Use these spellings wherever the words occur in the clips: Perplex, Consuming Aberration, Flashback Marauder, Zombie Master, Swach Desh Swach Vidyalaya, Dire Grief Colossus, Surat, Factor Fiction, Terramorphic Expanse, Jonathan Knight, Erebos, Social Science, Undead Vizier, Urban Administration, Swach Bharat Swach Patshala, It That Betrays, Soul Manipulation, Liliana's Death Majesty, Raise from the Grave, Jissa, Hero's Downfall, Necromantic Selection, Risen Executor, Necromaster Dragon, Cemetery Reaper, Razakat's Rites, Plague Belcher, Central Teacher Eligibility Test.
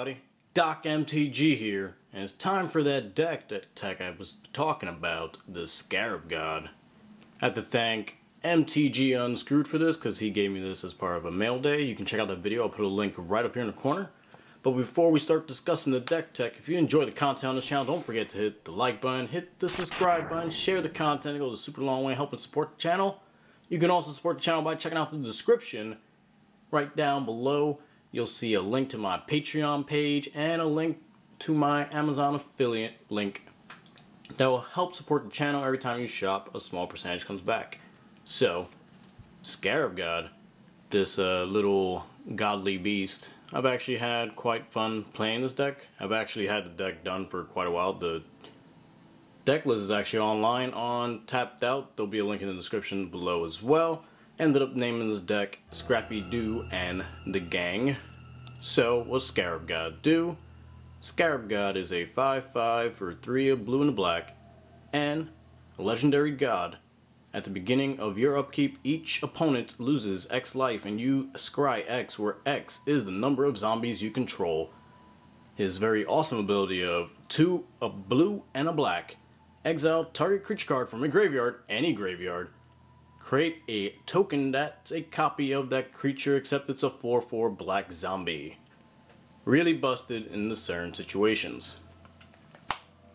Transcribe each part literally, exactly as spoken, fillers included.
everybody, Doc M T G here, and it's time for that deck that tech I was talking about, the Scarab God. I have to thank M T G Unscrewed for this because he gave me this as part of a mail day. You can check out that video, I'll put a link right up here in the corner. But before we start discussing the deck tech, if you enjoy the content on this channel, don't forget to hit the like button, hit the subscribe button, share the content, it goes a super long way helping support the channel. You can also support the channel by checking out the description right down below. You'll see a link to my Patreon page and a link to my Amazon affiliate link that will help support the channel. Every time you shop, a small percentage comes back. So, Scarab God, this uh, little godly beast, I've actually had quite fun playing this deck. I've actually had the deck done for quite a while. The deck list is actually online on Tapped Out. There'll be a link in the description below as well. Ended up naming this deck Scrappy-Doo and the Gang. So, what's Scarab God do? Scarab God is a five five for three of blue and black, and a legendary god. At the beginning of your upkeep, each opponent loses X life, and you scry X, where X is the number of zombies you control. His very awesome ability of two, a blue and a black. Exile target creature card from your graveyard, any graveyard. Create a token that's a copy of that creature, except it's a four four black zombie. Really busted in certain situations.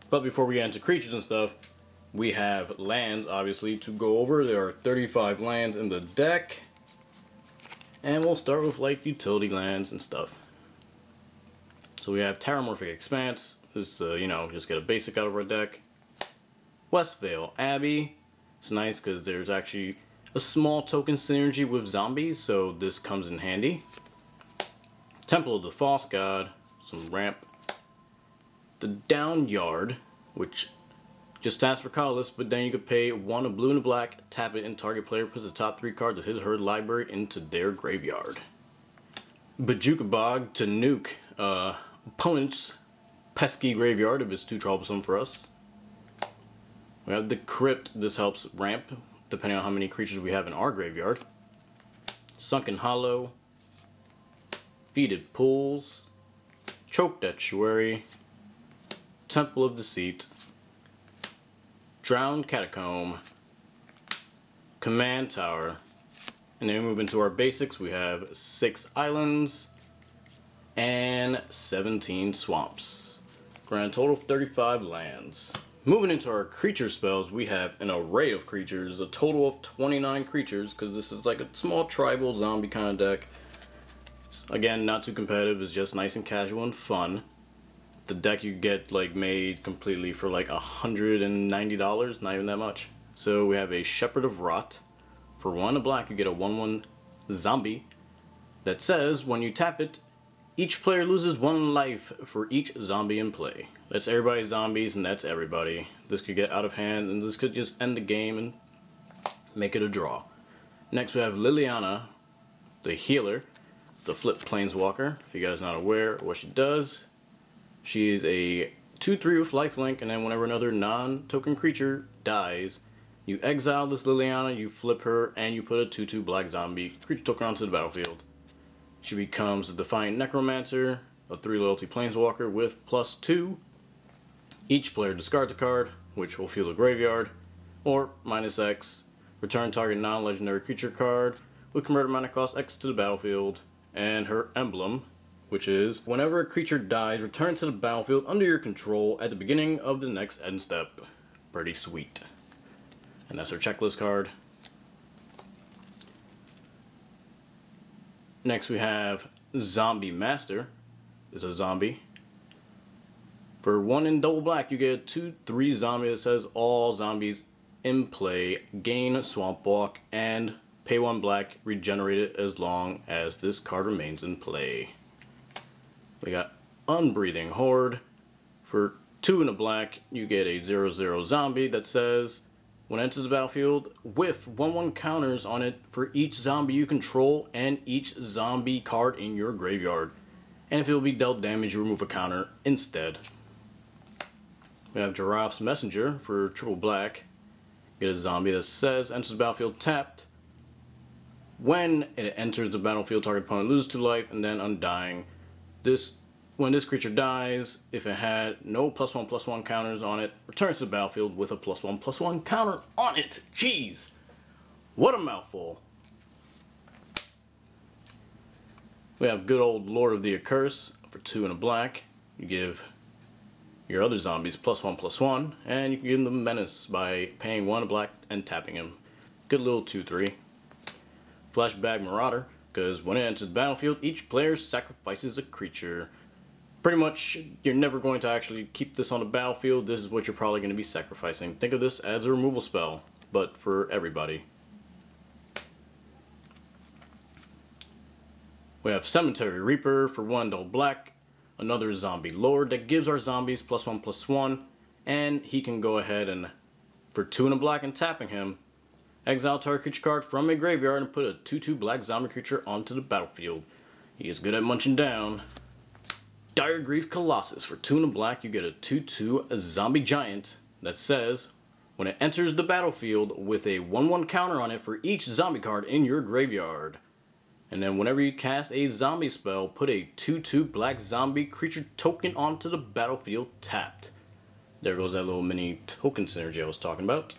But before we get into creatures and stuff, we have lands, obviously, to go over. There are thirty-five lands in the deck. And we'll start with, like, utility lands and stuff. So we have Terramorphic Expanse. This, uh, you know, just get a basic out of our deck. Westvale Abbey. It's nice because there's actually a small token synergy with zombies, so this comes in handy. Temple of the False God, some ramp. The Down Yard, which just stands for Kalitas, but then you could pay one of blue and black, tap it, and target player puts the top three cards of his or her library into their graveyard. Bajookabog to nuke uh, opponent's pesky graveyard if it's too troublesome for us. We have the Crypt, this helps ramp, depending on how many creatures we have in our graveyard. Sunken Hollow, Fetid Pools, Choked Estuary, Temple of Deceit, Drowned Catacomb, Command Tower, and then we move into our basics. We have six islands and seventeen swamps. Grand total of thirty-five lands. Moving into our creature spells, we have an array of creatures, a total of twenty-nine creatures, because this is like a small tribal zombie kind of deck. Again, not too competitive, it's just nice and casual and fun. The deck you get like made completely for like one hundred ninety dollars, not even that much. So we have a Shepherd of Rot. For one black, you get a one one zombie that says when you tap it, each player loses one life for each zombie in play. That's everybody's zombies, and that's everybody. This could get out of hand, and this could just end the game and make it a draw. Next, we have Liliana, the Healer, the flip planeswalker. If you guys are not aware of what she does, she is a two three with lifelink, and then whenever another non-token creature dies, you exile this Liliana, you flip her, and you put a two two black zombie creature token onto the battlefield. She becomes the Defiant Necromancer, a three loyalty planeswalker with plus two. Each player discards a card, which will fill the graveyard, or minus X. Return target non-legendary creature card with converted mana cost X to the battlefield, and her emblem, which is whenever a creature dies, return to the battlefield under your control at the beginning of the next end step. Pretty sweet. And that's her checklist card. Next we have Zombie Master. It's a zombie. For one in double black, you get a two three zombie that says all zombies in play gain Swamp Walk and pay one black, regenerate it as long as this card remains in play. We got Unbreathing Horde. For two in a black, you get a zero zero zombie that says when it enters the battlefield, whiff one one counters on it for each zombie you control and each zombie card in your graveyard. And if it will be dealt damage, you remove a counter instead. We have Giraffe's Messenger for triple black. Get a zombie that says enters the battlefield tapped. When it enters the battlefield, target opponent loses two life and then undying. This When this creature dies, if it had no plus one plus one counters on it, returns to the battlefield with a plus one plus one counter on it. Jeez, what a mouthful. We have good old Lord of the Accursed for two and a black. You give your other zombies plus one plus one, and you can give them menace by paying one black and tapping him. Good little two three. Flashback Marauder, because when it enters the battlefield, each player sacrifices a creature. Pretty much, you're never going to actually keep this on the battlefield. This is what you're probably going to be sacrificing. Think of this as a removal spell, but for everybody. We have Cemetery Reaper for one dull black, another zombie lord that gives our zombies plus one plus one, and he can go ahead and, for two and a black and tapping him, exile target creature card from a graveyard and put a two two black zombie creature onto the battlefield. He is good at munching down. Dire Grief Colossus. For two and a black, you get a two two zombie giant that says, when it enters the battlefield with a one one counter on it for each zombie card in your graveyard. And then whenever you cast a zombie spell, put a two two black zombie creature token onto the battlefield tapped. There goes that little mini token synergy I was talking about.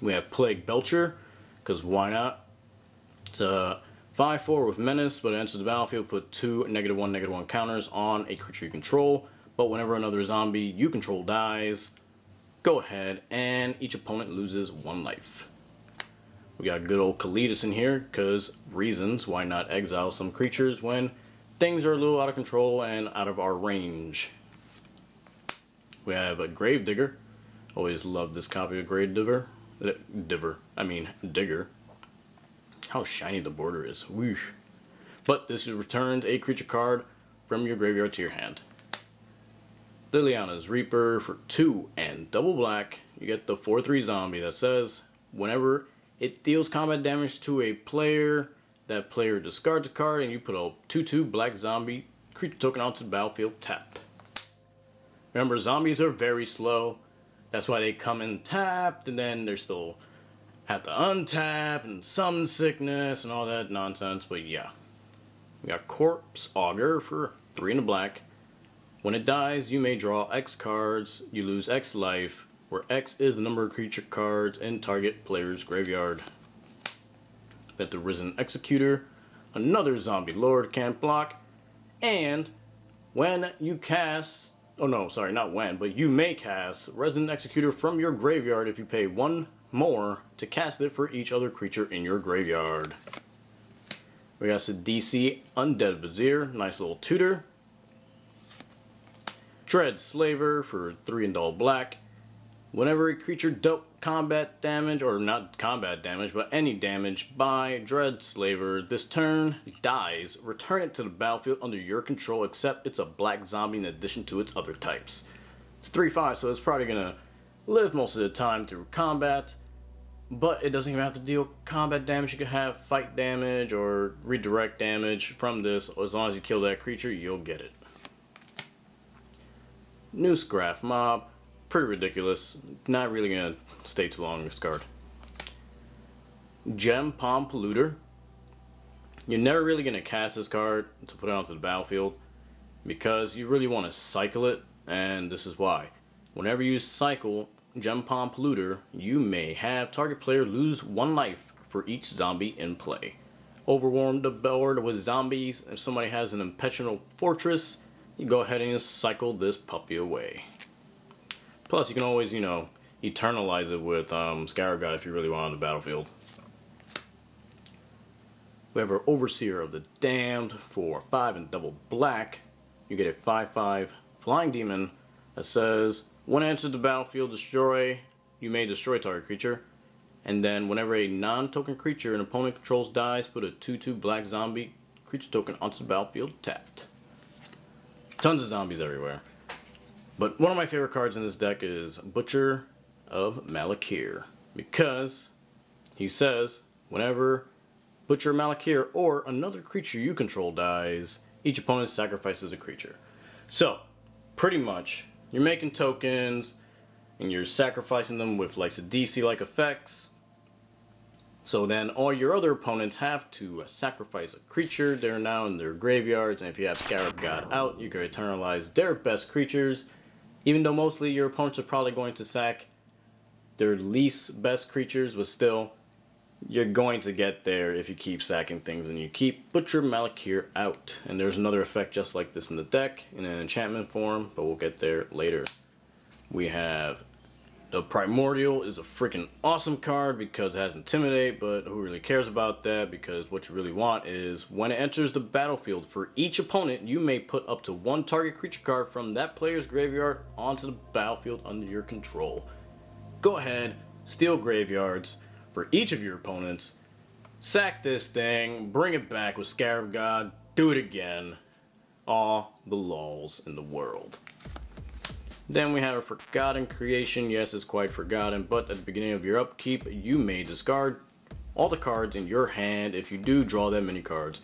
We have Plague Belcher, because why not? It's a five four with menace, but it enters the battlefield, put two negative one negative one counters on a creature you control, but whenever another zombie you control dies, go ahead and each opponent loses one life. We got good old Kalitas in here, because reasons, why not exile some creatures when things are a little out of control and out of our range. We have a Gravedigger. Always loved this copy of Gravedigger. Diver, I mean Digger. How shiny the border is. Whoosh. But this returns a creature card from your graveyard to your hand. Liliana's Reaper for two and double black. You get the four three zombie that says, whenever it deals combat damage to a player, that player discards a card and you put a two two black zombie creature token onto the battlefield tapped. Remember, zombies are very slow. That's why they come in tapped, and then they still have to untap and summon sickness and all that nonsense, but yeah. We got Corpse Augur for three and a black. When it dies, you may draw X cards, you lose X life, where X is the number of creature cards in target player's graveyard. Got the Risen Executor, another zombie lord, can't block, and when you cast Oh no, sorry, not when, but you may cast Risen Executor from your graveyard if you pay one more to cast it for each other creature in your graveyard. We got some D C Undead Vizier, nice little tutor. Dreadslaver for three and all black. Whenever a creature dealt combat damage, or not combat damage, but any damage by Dreadslaver this turn dies, return it to the battlefield under your control, except it's a black zombie in addition to its other types. It's three five, so it's probably gonna live most of the time through combat, but it doesn't even have to deal combat damage. You could have fight damage or redirect damage from this. As long as you kill that creature, you'll get it. New Scrappy-Doo Mob. Pretty ridiculous. Not really gonna stay too long on this card. Gem Palm Polluter. You're never really gonna cast this card to put it onto the battlefield because you really want to cycle it, and this is why. Whenever you cycle Gem Palm Polluter, you may have target player lose one life for each zombie in play. Overwhelm the board with zombies. If somebody has an Impetual Fortress, you go ahead and just cycle this puppy away. Plus, you can always, you know, eternalize it with um, Scarab God if you really want on the battlefield. We have our Overseer of the Damned for five and double black. You get a five five Flying Demon that says, when it enters the battlefield, destroy, you may destroy target creature. And then whenever a non-token creature an opponent controls dies, put a two two black zombie creature token onto the battlefield tapped. Tons of zombies everywhere. But one of my favorite cards in this deck is Butcher of Malakir, because he says whenever Butcher of Malakir or another creature you control dies, each opponent sacrifices a creature. So pretty much you're making tokens and you're sacrificing them with like D C like effects, So then all your other opponents have to sacrifice a creature. They're now in their graveyards, and if you have Scarab God out, you can eternalize their best creatures, even though mostly your opponents are probably going to sack their least best creatures, but still, you're going to get there if you keep sacking things and you keep Butcher Malakir out. And there's another effect just like this in the deck in an enchantment form, but we'll get there later. We have the Primordial is a freaking awesome card because it has Intimidate, but who really cares about that, because what you really want is when it enters the battlefield for each opponent, you may put up to one target creature card from that player's graveyard onto the battlefield under your control. Go ahead, steal graveyards for each of your opponents, sack this thing, bring it back with Scarab God, do it again. All the lols in the world. Then we have a Forgotten Creation. Yes, it's quite forgotten, but at the beginning of your upkeep, you may discard all the cards in your hand. If you do, draw that many cards.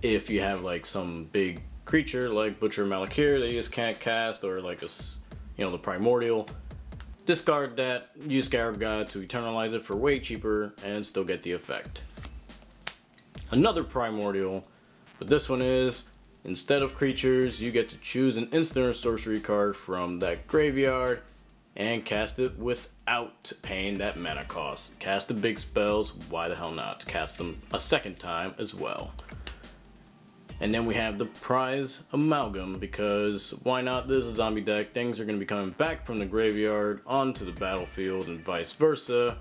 If you have like some big creature like Butcher Malakir that you just can't cast, or like a, you know, the Primordial, discard that, use Scarab God to eternalize it for way cheaper and still get the effect. Another Primordial, but this one is, instead of creatures, you get to choose an instant or sorcery card from that graveyard and cast it without paying that mana cost. Cast the big spells, why the hell not? Cast them a second time as well. And then we have the Prize Amalgam, because why not? This is a zombie deck. Things are going to be coming back from the graveyard onto the battlefield and vice versa.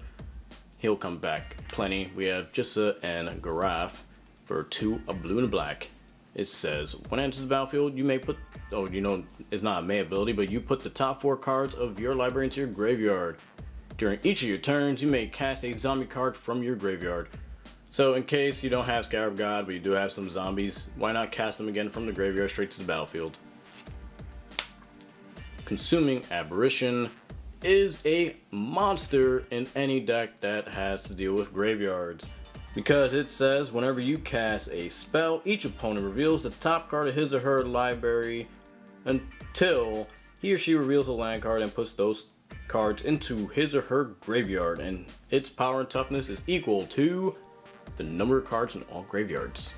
He'll come back plenty. We have Jissa and Giraffe for two, a blue and a black. It says, when it enters the battlefield, you may put, oh, you know, it's not a may ability, but you put the top four cards of your library into your graveyard. During each of your turns, you may cast a zombie card from your graveyard. So in case you don't have Scarab God, but you do have some zombies, why not cast them again from the graveyard straight to the battlefield? Consuming Aberration is a monster in any deck that has to deal with graveyards, because it says whenever you cast a spell, each opponent reveals the top card of his or her library until he or she reveals a land card and puts those cards into his or her graveyard, and its power and toughness is equal to the number of cards in all graveyards.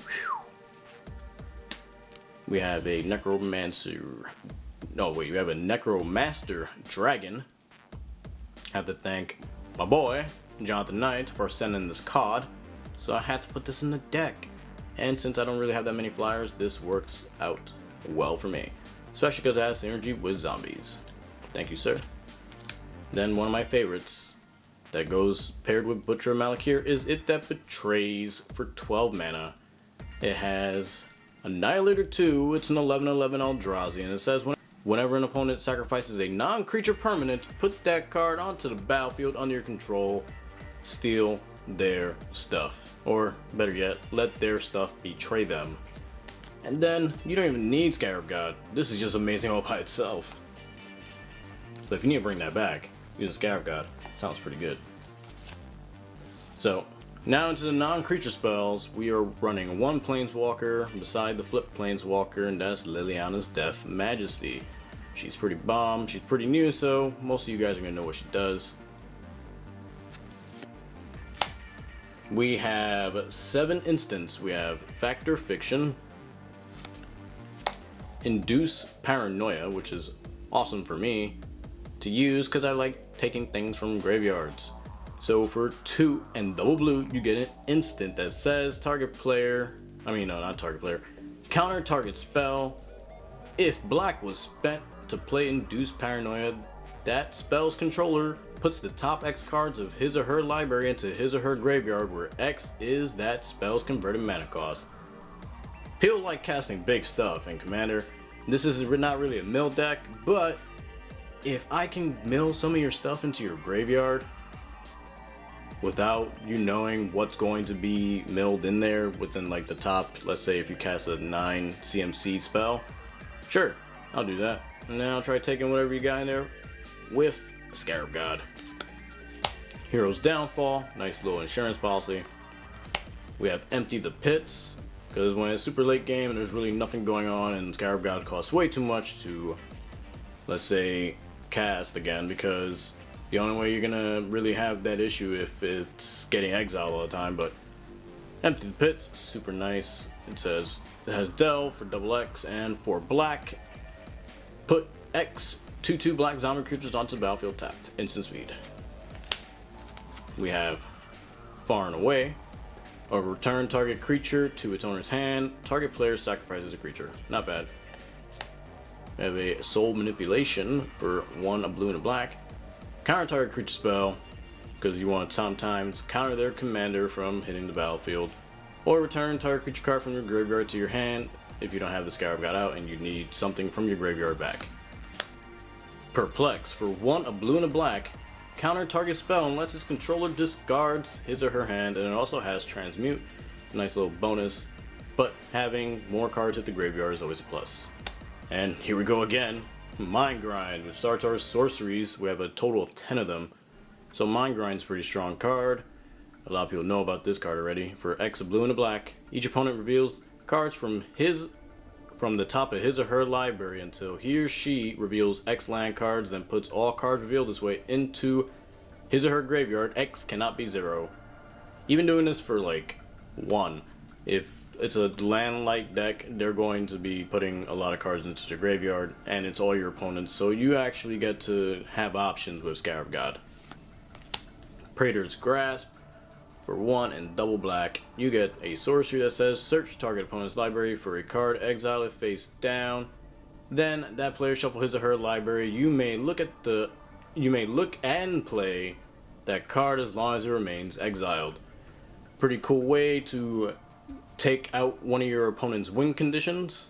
Whew. We have a Necromancer. No, wait, we have a Necromaster Dragon. I have to thank my boy, Jonathan Knight, for sending this card. So I had to put this in the deck. And since I don't really have that many flyers, this works out well for me. Especially because it has synergy with zombies. Thank you, sir. Then one of my favorites that goes paired with Butcher of Malakir is It That Betrays for twelve mana. It has Annihilator two, it's an eleven eleven Eldrazi, and it says when, whenever an opponent sacrifices a non-creature permanent, put that card onto the battlefield under your control, steal their stuff. Or better yet, let their stuff betray them. And then you don't even need Scarab God. This is just amazing all by itself. So if you need to bring that back, use Scarab God. Sounds pretty good. So, now into the non-creature spells. We are running one Planeswalker beside the flip Planeswalker, and that's Liliana's Death Majesty. She's pretty bomb. She's pretty new, so most of you guys are going to know what she does. We have seven instants. We have Factor Fiction, Induce Paranoia, which is awesome for me to use because I like taking things from graveyards. So for two and double blue, you get an instant that says target player, I mean no, not target player, counter target spell. If black was spent to play Induce Paranoia, that spell's controller puts the top X cards of his or her library into his or her graveyard, where X is that spell's converted mana cost. People like casting big stuff in Commander. This is not really a mill deck, but if I can mill some of your stuff into your graveyard without you knowing what's going to be milled in there within like the top, let's say if you cast a nine C M C spell, sure, I'll do that. And then I'll try taking whatever you got in there with Scarab God. Hero's Downfall, nice little insurance policy. We have Empty the Pits, because when it's super late game and there's really nothing going on and Scarab God costs way too much to, let's say, cast again, because The only way you're gonna really have that issue if it's getting exiled all the time. But Empty the Pits, super nice. It says it has Del for double X and for black. Put X two two black zombie creatures onto the battlefield tapped. Instant speed. We have Far and Away. Or return target creature to its owner's hand. Target player sacrifices a creature. Not bad. We have a Soul Manipulation for one, a blue and a black. Counter target creature spell, because you want to sometimes counter their commander from hitting the battlefield. Or return target creature card from your graveyard to your hand if you don't have the Scarab God out and you need something from your graveyard back. Perplex for one, a blue and a black. Counter target spell unless its controller discards his or her hand, and it also has Transmute. Nice little bonus, but having more cards at the graveyard is always a plus. And here we go again, Mind Grind, which starts our sorceries. We have a total of ten of them, so Mind Grind's a pretty strong card. A lot of people know about this card already. For X, a blue and a black, each opponent reveals cards from his from the top of his or her library until he or she reveals X land cards, then puts all cards revealed this way into his or her graveyard. X cannot be zero. Even doing this for like one, if it's a land like deck, they're going to be putting a lot of cards into their graveyard, and it's all your opponents, so you actually get to have options with Scarab God. Praetor's Grasp for one and double black, you get a sorcery that says search target opponent's library for a card, exile it face down, then that player shuffle his or her library. You may look at the, you may look and play that card as long as it remains exiled. Pretty cool way to take out one of your opponent's win conditions.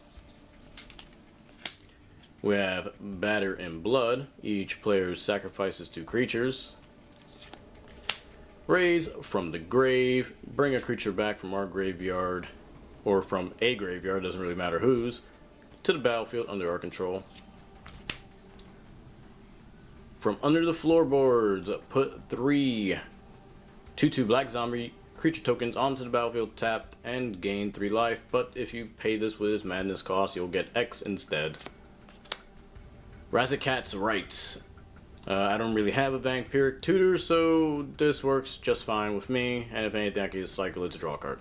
We have Batter in Blood. Each player sacrifices two creatures. Raise from the grave, bring a creature back from our graveyard, or from a graveyard, doesn't really matter whose, to the battlefield under our control. From Under the Floorboards, put three two two black zombie creature tokens onto the battlefield tapped and gain three life, but if you pay this with its madness cost, you'll get X instead. Razakat's Rites. Uh, I don't really have a Vampiric Tutor, so this works just fine with me, and if anything I can just cycle it to draw a card.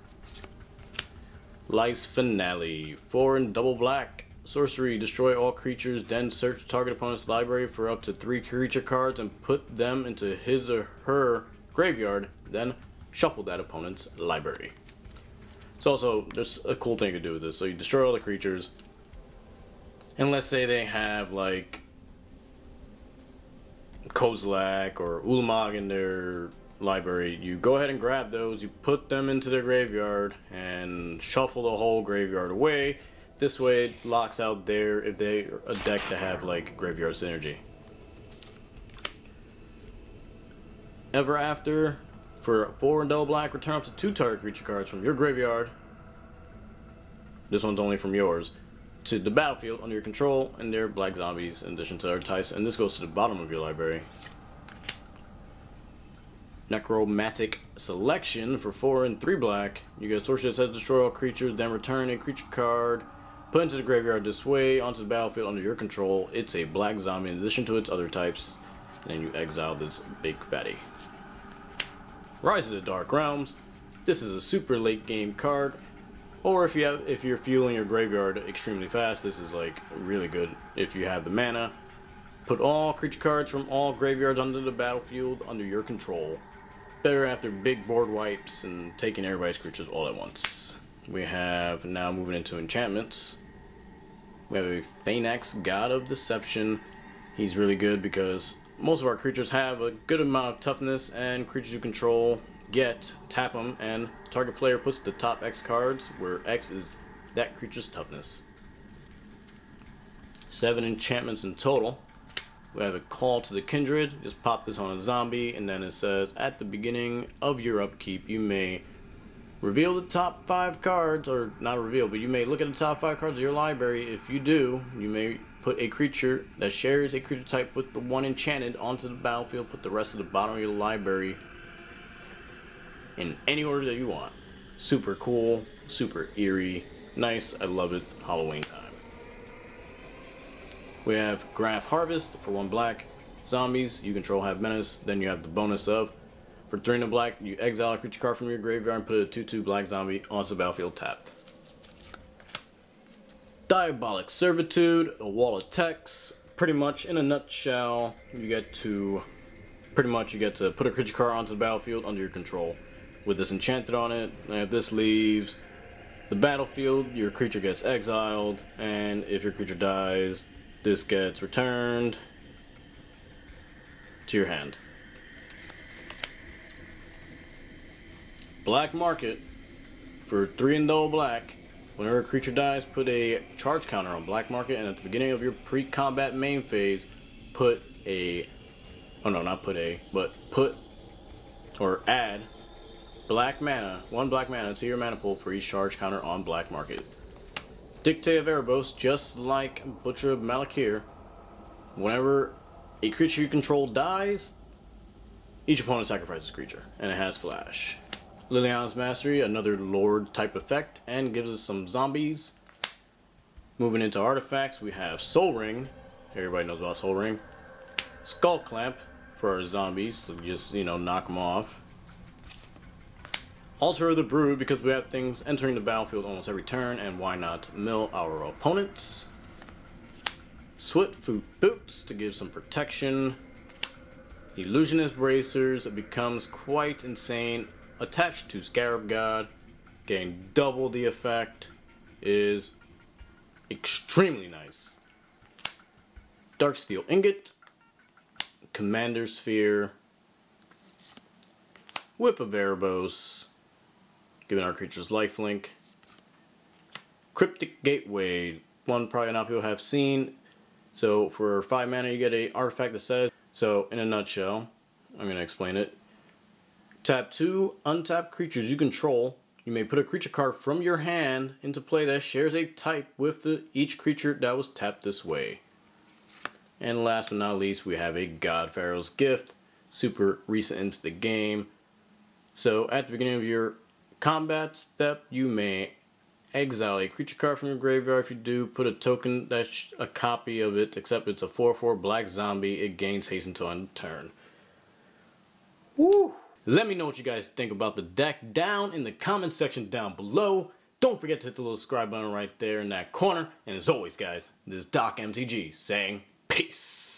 Lice Finale, four and double black, sorcery, destroy all creatures, then search target opponent's library for up to three creature cards and put them into his or her graveyard, then shuffle that opponent's library. So also, there's a cool thing to do with this, so you destroy all the creatures, and let's say they have like Kozlak or Ulamog in their library, you go ahead and grab those, you put them into their graveyard and shuffle the whole graveyard away. This way it locks out their, if they're a deck to have like graveyard synergy. Ever After for four and double black, return up to two target creature cards from your graveyard, this one's only from yours, to the battlefield under your control, and they're black zombies in addition to other types, and this goes to the bottom of your library. Necromantic Selection for four and three black, you get a sorcery that says destroy all creatures, then return a creature card, put into the graveyard this way, onto the battlefield under your control, it's a black zombie in addition to its other types, and then you exile this big fatty. Rise of the Dark Realms, this is a super late game card. Or if you have, if you're fueling your graveyard extremely fast, this is like really good if you have the mana. Put all creature cards from all graveyards onto the battlefield under your control. Better after big board wipes and taking everybody's creatures all at once. We have now moving into enchantments. We have a Phanex, God of Deception. He's really good because most of our creatures have a good amount of toughness, and creatures you control get, tap them, and target player puts the top X cards where X is that creature's toughness. Seven enchantments in total. We have a Call to the Kindred, just pop this on a zombie, and then it says at the beginning of your upkeep you may reveal the top five cards, or not reveal, but you may look at the top five cards of your library. If you do, you may put a creature that shares a creature type with the one enchanted onto the battlefield, put the rest of the bottom of your library in any order that you want. Super cool, super eerie, nice, I love it, Halloween time. We have Graff Harvest for one black, zombies you control have menace. Then you have the bonus of, for three and a black, you exile a creature card from your graveyard and put a two two black zombie onto the battlefield tapped. Diabolic Servitude, a wall of text. Pretty much in a nutshell, you get to pretty much you get to put a creature card onto the battlefield under your control with this enchanted on it. And if this leaves the battlefield, your creature gets exiled, and if your creature dies, this gets returned to your hand. Black Market, for three and dull black, whenever a creature dies, put a charge counter on Black Market, and at the beginning of your pre-combat main phase, put a, oh no, not put a, but put, or add, black mana, one black mana to your mana pool for each charge counter on Black Market. Dictate of Erebos, just like Butcher of Malakir, whenever a creature you control dies, each opponent sacrifices a creature, and it has flash. Liliana's Mastery, another Lord type effect, and gives us some zombies. Moving into artifacts, we have Soul Ring. Everybody knows about Soul Ring. Skull Clamp for our zombies, so just, you know, knock them off. Altar of the Brood, because we have things entering the battlefield almost every turn, and why not mill our opponents. Swiftfoot Boots to give some protection. Illusionist Bracers, it becomes quite insane. Attached to Scarab God, gain double the effect, is extremely nice. Darksteel Ingot, Commander Sphere, Whip of Erebos, giving our creatures lifelink. Cryptic Gateway, one probably not people have seen. So for five mana you get an artifact that says, so in a nutshell, I'm going to explain it. Tap two untapped creatures you control. You may put a creature card from your hand into play that shares a type with the, each creature that was tapped this way. And last but not least, we have a God Pharaoh's Gift. Super recent into the game. So at the beginning of your combat step, you may exile a creature card from your graveyard. If you do, put a token that's a copy of it, except it's a four four black zombie. It gains haste until end of turn. Woo! Let me know what you guys think about the deck down in the comment section down below. Don't forget to hit the little subscribe button right there in that corner. And as always, guys, this is Doc M T G saying peace.